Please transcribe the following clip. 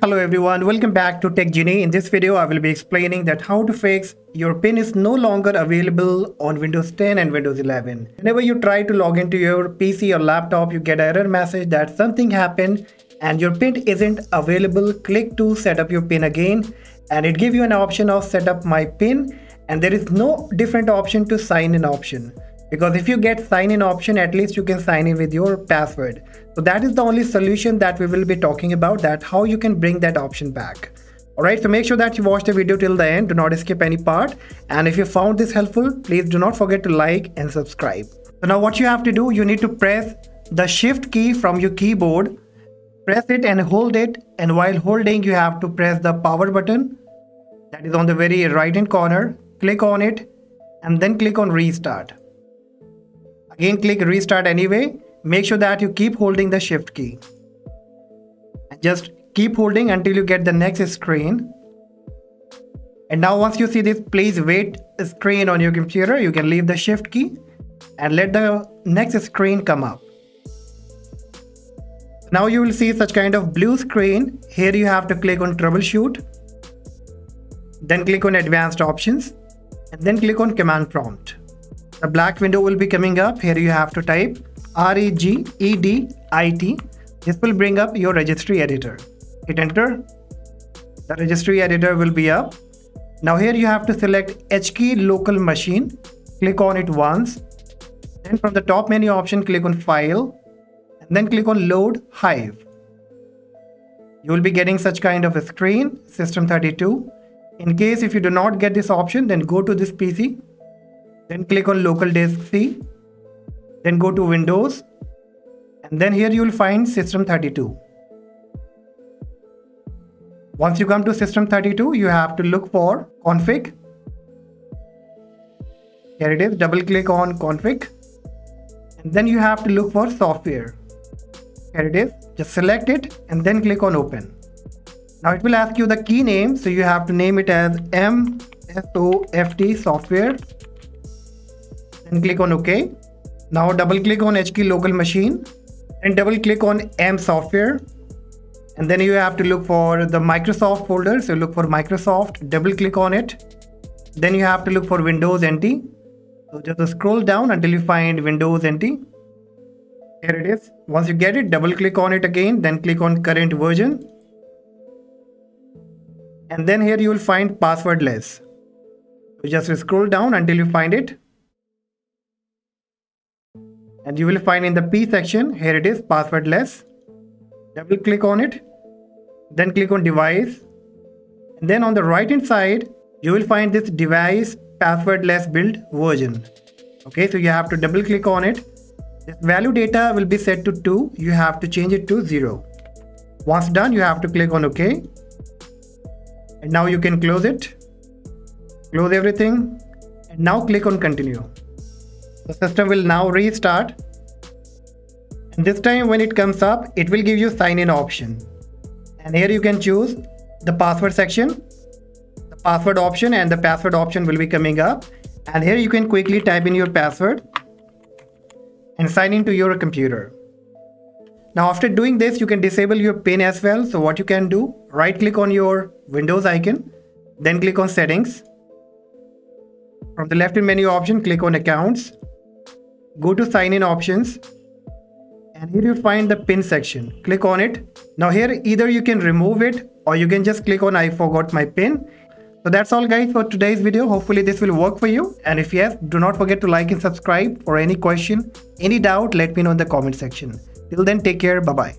Hello everyone, welcome back to Tech Genie. In this video I will be explaining that how to fix your PIN is no longer available on Windows 10 and Windows 11. Whenever you try to log into your PC or laptop, you get an error message that something happened and your PIN isn't available. Click to set up your PIN again and it gives you an option of set up my PIN, and there is no different option to sign in option. Because if you get sign in option, at least you can sign in with your password. So that is the only solution that we will be talking about, that how you can bring that option back. Alright, so make sure that you watch the video till the end. Do not skip any part. And if you found this helpful, please do not forget to like and subscribe. So now what you have to do, you need to press the shift key from your keyboard. Press it and hold it. And while holding, you have to press the power button that is on the very right hand corner. Click on it and then click on restart. Again, click restart anyway. Make sure that you keep holding the shift key. Just keep holding until you get the next screen. And now once you see this please wait screen on your computer, you can leave the shift key and let the next screen come up. Now you will see such kind of blue screen. Here you have to click on troubleshoot. Then click on advanced options. And then click on command prompt. The black window will be coming up. Here you have to type regedit. This will bring up your registry editor. Hit enter. The registry editor will be up. Now here you have to select HKEY_LOCAL_MACHINE. Click on it once. Then from the top menu option, click on file. And then click on load hive. You will be getting such kind of a screen, system32. In case if you do not get this option, then go to this PC. Then click on local disk C, then go to Windows, and then here you will find system32. Once you come to system32, you have to look for config. Here it is, double click on config, and then you have to look for software. Here it is, just select it and then click on open. Now it will ask you the key name, so you have to name it as MSOFT software. Then click on OK. Now double click on HKEY_LOCAL_MACHINE and double click on M software, and then you have to look for the Microsoft folder, so look for Microsoft, double click on it. Then you have to look for Windows NT, so just scroll down until you find Windows NT. Here it is. Once you get it, double click on it again, then click on current version, and then here you will find passwordless, so just scroll down until you find it. And you will find in the P section, here it is, passwordless. Double click on it, then click on device, and then on the right hand side you will find this device passwordless build version. Okay, so you have to double click on it. This value data will be set to 2, you have to change it to 0. Once done, you have to click on OK. And now you can close it, close everything, and now click on continue. The system will now restart, and this time when it comes up it will give you sign in option, and here you can choose the password section. The password option and the password option will be coming up, and here you can quickly type in your password and sign into your computer. Now after doing this, you can disable your PIN as well. So what you can do, right click on your Windows icon, then click on settings. From the left hand menu option, click on accounts. Go to sign in options, and here you find the PIN section. Click on it. Now here either you can remove it or you can just click on I forgot my PIN. So that's all guys for today's video. Hopefully this will work for you, and if yes, do not forget to like and subscribe. For any question, any doubt, let me know in the comment section. Till then, take care. Bye bye.